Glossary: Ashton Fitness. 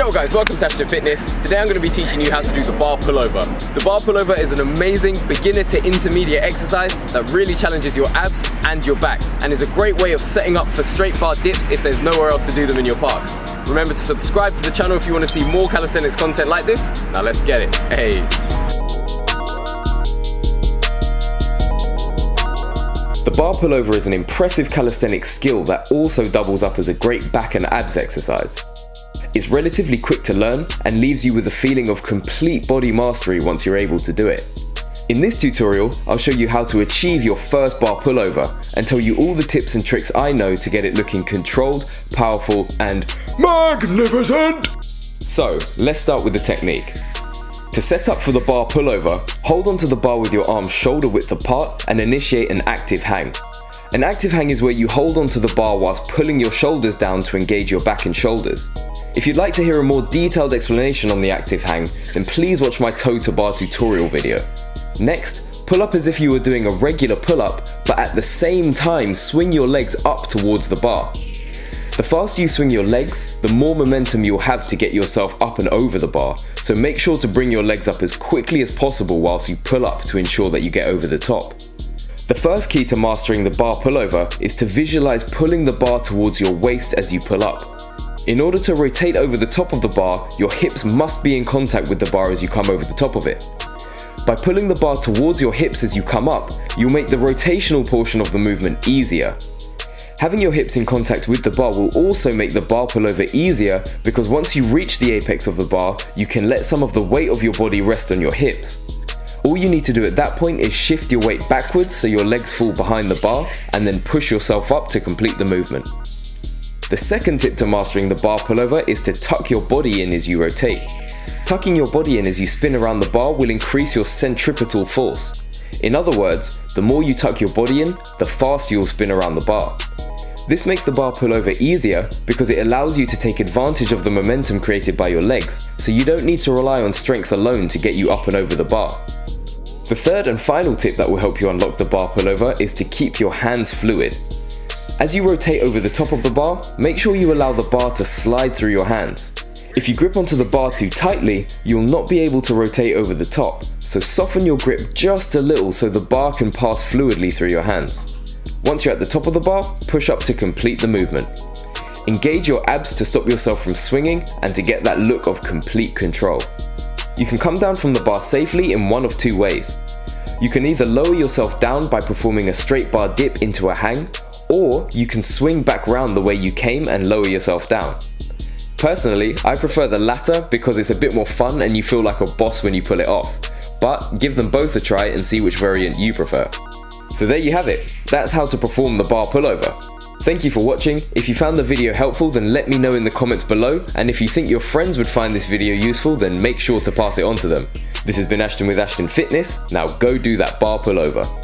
Yo guys, welcome to Ashton Fitness. Today I'm going to be teaching you how to do the bar pullover. The bar pullover is an amazing beginner to intermediate exercise that really challenges your abs and your back and is a great way of setting up for straight bar dips if there's nowhere else to do them in your park. Remember to subscribe to the channel if you want to see more calisthenics content like this. Now let's get it. Hey! The bar pullover is an impressive calisthenics skill that also doubles up as a great back and abs exercise. It's relatively quick to learn and leaves you with a feeling of complete body mastery once you're able to do it. In this tutorial, I'll show you how to achieve your first bar pullover and tell you all the tips and tricks I know to get it looking controlled, powerful and magnificent! So, let's start with the technique. To set up for the bar pullover, hold onto the bar with your arms shoulder width apart and initiate an active hang. An active hang is where you hold onto the bar whilst pulling your shoulders down to engage your back and shoulders. If you'd like to hear a more detailed explanation on the active hang, then please watch my toe to bar tutorial video. Next, pull up as if you were doing a regular pull up, but at the same time swing your legs up towards the bar. The faster you swing your legs, the more momentum you'll have to get yourself up and over the bar, so make sure to bring your legs up as quickly as possible whilst you pull up to ensure that you get over the top. The first key to mastering the bar pullover is to visualize pulling the bar towards your waist as you pull up. In order to rotate over the top of the bar, your hips must be in contact with the bar as you come over the top of it. By pulling the bar towards your hips as you come up, you'll make the rotational portion of the movement easier. Having your hips in contact with the bar will also make the bar pullover easier because once you reach the apex of the bar, you can let some of the weight of your body rest on your hips. All you need to do at that point is shift your weight backwards so your legs fall behind the bar and then push yourself up to complete the movement. The second tip to mastering the bar pullover is to tuck your body in as you rotate. Tucking your body in as you spin around the bar will increase your centripetal force. In other words, the more you tuck your body in, the faster you'll spin around the bar. This makes the bar pullover easier because it allows you to take advantage of the momentum created by your legs, so you don't need to rely on strength alone to get you up and over the bar. The third and final tip that will help you unlock the bar pullover is to keep your hands fluid. As you rotate over the top of the bar, make sure you allow the bar to slide through your hands. If you grip onto the bar too tightly, you'll not be able to rotate over the top, so soften your grip just a little so the bar can pass fluidly through your hands. Once you're at the top of the bar, push up to complete the movement. Engage your abs to stop yourself from swinging and to get that look of complete control. You can come down from the bar safely in one of two ways. You can either lower yourself down by performing a straight bar dip into a hang, or you can swing back round the way you came and lower yourself down. Personally, I prefer the latter because it's a bit more fun and you feel like a boss when you pull it off. But give them both a try and see which variant you prefer. So there you have it. That's how to perform the bar pullover. Thank you for watching. If you found the video helpful, then let me know in the comments below. And if you think your friends would find this video useful, then make sure to pass it on to them. This has been Ashton with Ashton Fitness. Now go do that bar pullover.